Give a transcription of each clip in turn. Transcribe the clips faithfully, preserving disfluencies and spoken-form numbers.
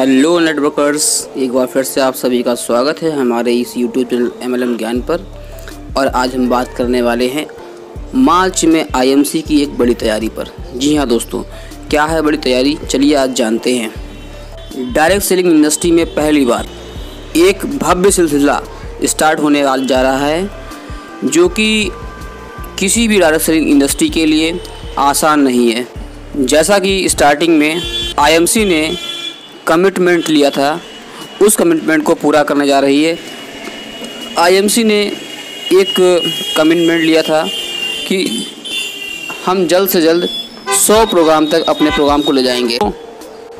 Hello networkers, एक बार फिर से आप सभी का स्वागत है हमारे इस यूट्यूब चैनल एमएलएम ज्ञान पर। और आज हम बात करने वाले हैं मार्च में आईएमसी की एक बड़ी तैयारी पर। जी हां दोस्तों, क्या है बड़ी तैयारी, चलिए आज जानते हैं। डायरेक्ट सेलिंग इंडस्ट्री में पहली बार एक भव्य सिलसिला स्टार्ट होने जा रहा है जो कि किसी भी डायरेक्ट सेलिंग इंडस्ट्री के लिए आसान नहीं है। जैसा कि स्टार्टिंग में आईएमसी ने कमिटमेंट लिया था, उस कमिटमेंट को पूरा करने जा रही है। आईएमसी ने एक कमिटमेंट लिया था कि हम जल्द से जल्द सौ प्रोग्राम तक अपने प्रोग्राम को ले जाएंगे।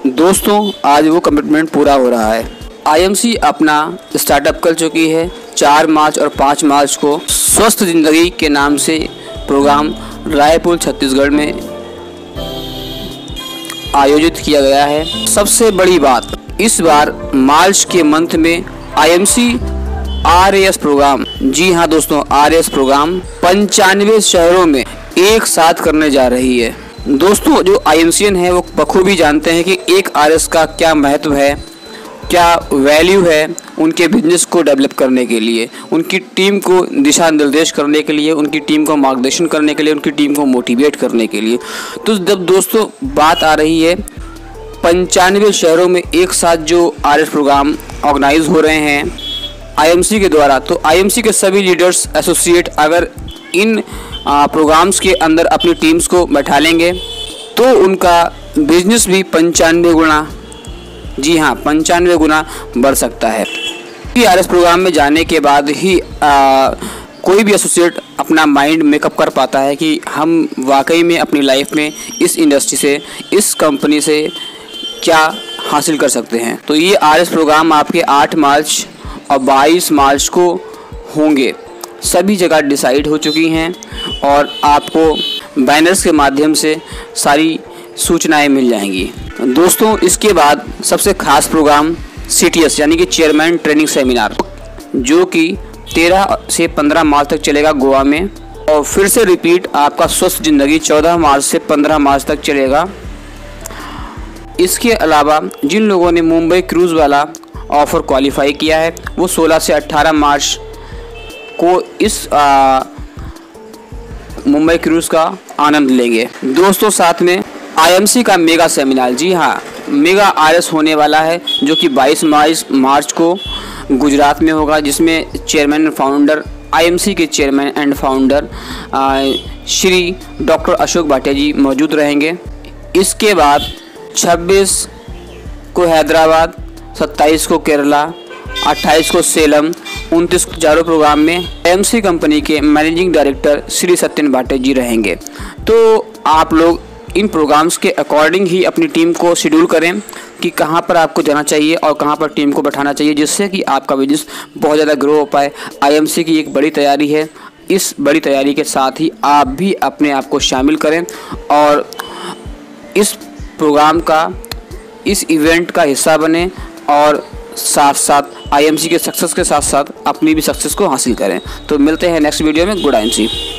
दोस्तों, आज वो कमिटमेंट पूरा हो रहा है। आईएमसी अपना स्टार्टअप कर चुकी है। चार मार्च और पाँच मार्च को स्वस्थ जिंदगी के नाम से प्रोग्राम रायपुर छत्तीसगढ़ में आयोजित किया गया है। सबसे बड़ी बात, इस बार मार्च के मंथ में आईएमसी आरएएस प्रोग्राम, जी हाँ दोस्तों आरएएस प्रोग्राम पंचानवे शहरों में एक साथ करने जा रही है। दोस्तों, जो आईएमसीएन है वो बखूबी जानते हैं कि एक आरएएस का क्या महत्व है, क्या वैल्यू है उनके बिजनेस को डेवलप करने के लिए, उनकी टीम को दिशा निर्देश करने के लिए, उनकी टीम को मार्गदर्शन करने के लिए, उनकी टीम को मोटिवेट करने के लिए। तो जब दोस्तों बात आ रही है पंचानवे शहरों में एक साथ जो आरएस प्रोग्राम ऑर्गेनाइज हो रहे हैं आईएमसी के द्वारा, तो आईएमसी के सभी लीडर्स एसोसिएट अगर इन प्रोग्राम्स के अंदर अपनी टीम्स को बैठा लेंगे तो उनका बिजनेस भी पंचानवे गुना, जी हाँ पंचानवे गुना बढ़ सकता है। आरएस प्रोग्राम में जाने के बाद ही आ, कोई भी एसोसिएट अपना माइंड मेकअप कर पाता है कि हम वाकई में अपनी लाइफ में इस इंडस्ट्री से, इस कंपनी से क्या हासिल कर सकते हैं। तो ये आरएस प्रोग्राम आपके आठ मार्च और बाईस मार्च को होंगे। सभी जगह डिसाइड हो चुकी हैं और आपको बैनर्स के माध्यम से सारी सूचनाएँ मिल जाएंगी। दोस्तों, इसके बाद सबसे खास प्रोग्राम सीटीएस यानी कि चेयरमैन ट्रेनिंग सेमिनार, जो कि तेरह से पंद्रह मार्च तक चलेगा गोवा में। और फिर से रिपीट, आपका स्वस्थ जिंदगी चौदह मार्च से पंद्रह मार्च तक चलेगा। इसके अलावा जिन लोगों ने मुंबई क्रूज़ वाला ऑफ़र क्वालिफाई किया है वो सोलह से अठारह मार्च को इस आ, मुंबई क्रूज़ का आनंद लेंगे। दोस्तों, साथ में आईएमसी का मेगा सेमिनार, जी हाँ मेगा आरएस होने वाला है जो कि बाईस मार्च को गुजरात में होगा, जिसमें चेयरमैन एंड फाउंडर आईएमसी के chairman and founder Shri doctor Ashok Bhatia ji मौजूद रहेंगे। इसके बाद छब्बीस को हैदराबाद, सत्ताईस को केरला, अट्ठाईस को सेलम, उनतीस को चारों प्रोग्राम में आईएमसी कंपनी के मैनेजिंग डायरेक्टर श्री सत्यन भाटिया जी रहेंगे। तो आप लोग इन प्रोग्राम्स के अकॉर्डिंग ही अपनी टीम को शेड्यूल करें कि कहां पर आपको जाना चाहिए और कहां पर टीम को बैठाना चाहिए, जिससे कि आपका बिजनेस बहुत ज़्यादा ग्रो हो पाए। आईएमसी की एक बड़ी तैयारी है। इस बड़ी तैयारी के साथ ही आप भी अपने आप को शामिल करें और इस प्रोग्राम का, इस इवेंट का हिस्सा बने और साथ साथ आईएमसी के सक्सेस के साथ साथ अपनी भी सक्सेस को हासिल करें। तो मिलते हैं नेक्स्ट वीडियो में। Good IMC.